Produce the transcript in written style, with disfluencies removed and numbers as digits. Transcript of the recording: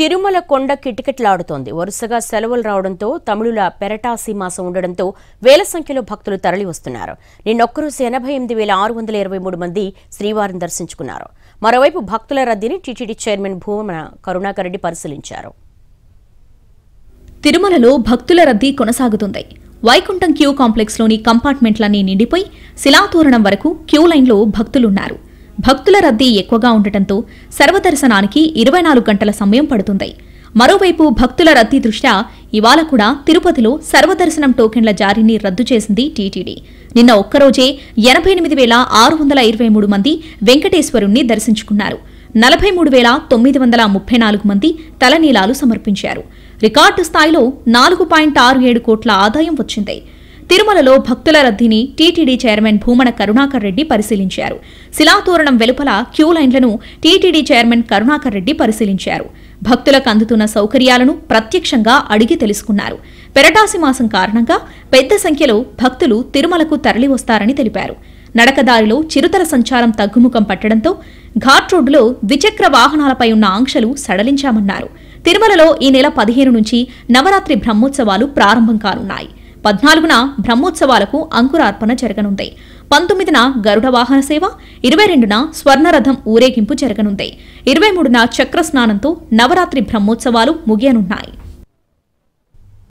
తిరుమల కొండ కిటకిటలాడుతోంది। వరుసగా సెలవులు రావడంతో తమిళుల పెరటాసి మాసం ఉండడంతో వేల సంఖ్యలో భక్తులు తరలి వస్తున్నారు। నిన్నొక్క రోజు 88623 మంది శ్రీవారిని దర్శించుకున్నారు। మరోవైపు భక్తుల రద్దీని టీటీడీ చైర్మన్ భూమన కరుణాకర్్ రెడ్డి పరిశీలించారు। తిరుమలలో భక్తుల రద్దీ కొనసాగుతుంది। వైకుంఠం క్యూ కాంప్లెక్స్ లోని కంపార్ట్మెంట్లన్నీ నిండిపోయి శిలాతోరణం వరకు క్యూ లైన్ లో భక్తులు ఉన్నారు। భక్తుల రద్దీ ఎక్కువగా ఉండటంతో సర్వదర్శనానికి 24 గంటల సమయం పడుతుంది। మరోవైపు భక్తుల రద్దీ దృష్ట్యా ఇవాళ కూడా తిరుపతిలో సర్వదర్శనం టోకెన్ల జారీని రద్దు చేసింది టీటీడీ। నిన్న ఒక్కరోజే 88623 మంది వెంకటేశ్వరుణ్ణి దర్శించుకున్నారు। 43,934 మంది తలనీలాలు సమర్పించారు। రికార్డు స్థాయిలో 4.67 కోట్ల ఆదాయం వచ్చింది। తిరుమలలో భక్తుల రద్దీని టీటీడీ చైర్మన్ భూమన కరుణాకర్్ రెడ్డి పరిశీలించారు। శిలాతోరణం వెలుపల క్యూ లైన్లను టీటీడీ చైర్మన్ కరుణాకర్్ రెడ్డి పరిశీలించారు। భక్తులకు అందుతున్న సౌకర్యాలను ప్రత్యక్షంగా అడిగి తెలుసుకున్నారు। పెరటాసి మాసం కారణంగా పెద్ద సంఖ్యలో భక్తులు తిరుమలకు తరలివస్తారని తెలిపారు। నడకదారిలో చిరుతర సంచారం తగ్గుముఖం పట్టడంతో ఘాట్ రోడ్డులో ద్విచక్ర వాహనాలపై ఉన్న ఆంక్షలు సడలించామన్నారు। తిరుమలలో ఈ నెల 15 నుంచి నవరాత్రి బ్రహ్మోత్సవాలు ప్రారంభం కానున్నాయి। 14న బ్రహ్మోత్సవాలకు అంకురార్పణ జరగనుంది। 19న గరుడ వాహన సేవ, 22న స్వర్ణరథం ఊరేగింపు జరగనుంది। 23న చక్రస్నానంతో నవరాత్రి బ్రహ్మోత్సవాలు ముగియనున్నాయి।